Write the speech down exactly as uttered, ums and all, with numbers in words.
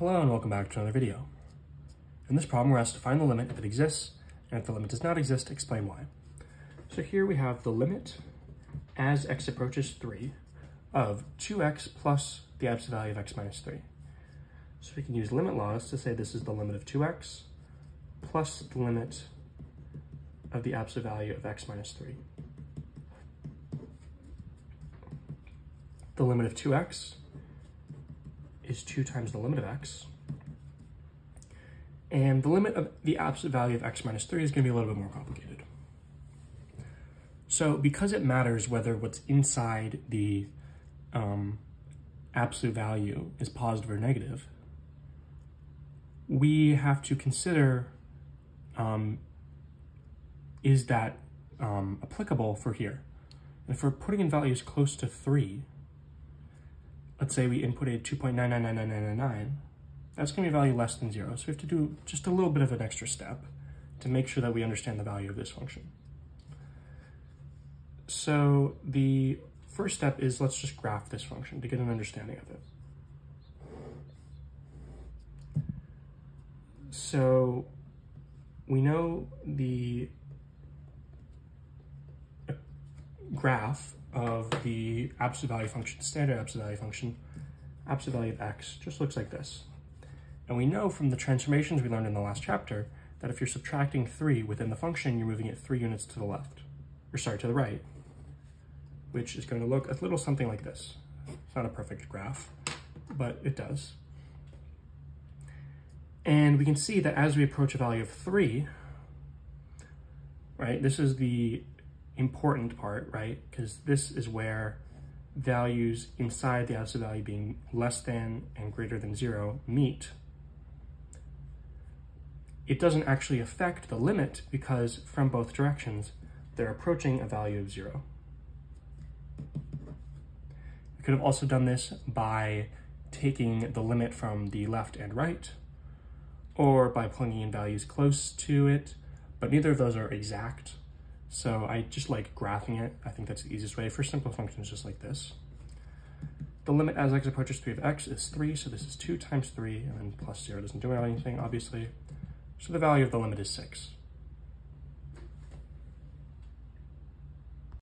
Hello and welcome back to another video. In this problem, we're asked to find the limit if it exists, and if the limit does not exist, explain why. So here we have the limit as x approaches three of two x plus the absolute value of x minus three. So we can use limit laws to say this is the limit of two x plus the limit of the absolute value of x minus three. The limit of two x is two times the limit of x. And the limit of the absolute value of x minus three is going to be a little bit more complicated. So because it matters whether what's inside the um, absolute value is positive or negative, we have to consider um, is that um, applicable for here. And if we're putting in values close to three, let's say we inputted two point nine nine nine nine nine nine, that's gonna be a value less than zero. So we have to do just a little bit of an extra step to make sure that we understand the value of this function. So the first step is let's just graph this function to get an understanding of it. So we know the graph of the absolute value function, standard absolute value function, absolute value of x just looks like this. And we know from the transformations we learned in the last chapter that if you're subtracting three within the function, you're moving it three units to the left, or sorry, to the right, which is going to look a little something like this. It's not a perfect graph, but it does. And we can see that as we approach a value of three, right, this is the important part, right? Because this is where values inside the absolute value being less than and greater than zero meet. It doesn't actually affect the limit because from both directions, they're approaching a value of zero. We could have also done this by taking the limit from the left and right, or by plugging in values close to it, but neither of those are exact. So I just like graphing it. I think that's the easiest way for simple functions just like this. The limit as x approaches three of x is three, so this is two times three, and then plus zero doesn't do anything, obviously. So the value of the limit is six.